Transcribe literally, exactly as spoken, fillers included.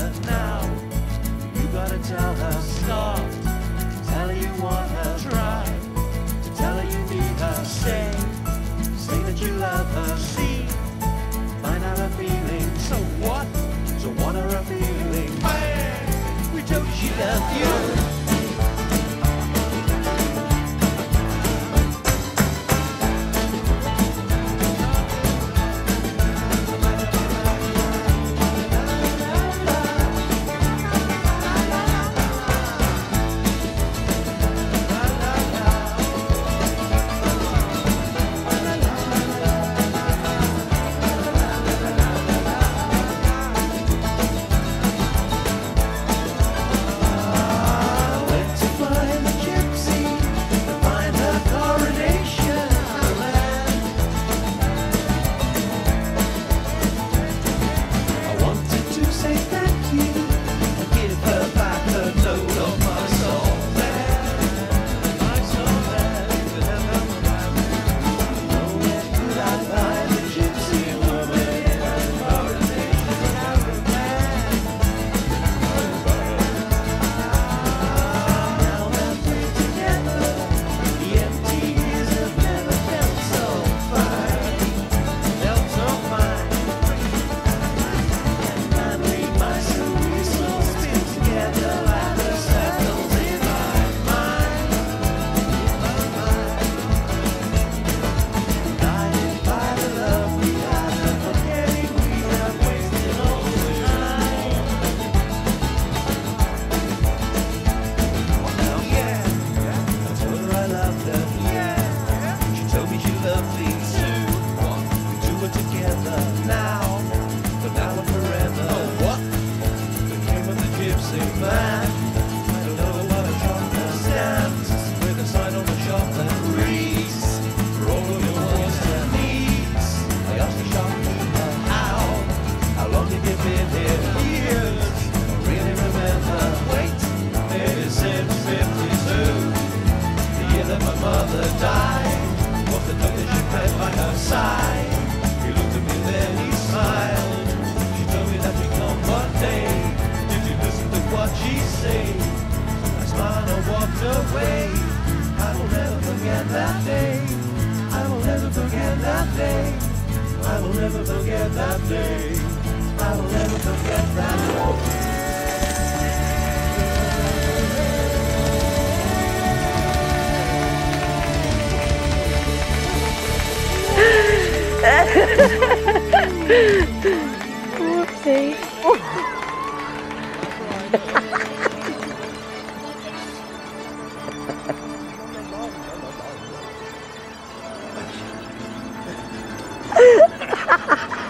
her now. You gotta tell her stop, tell her you want her, try to tell her you need her, say, say that you love her, see, find out her feeling. So what? So what are her feeling? Man, we told you she loved you. Ha ha ha!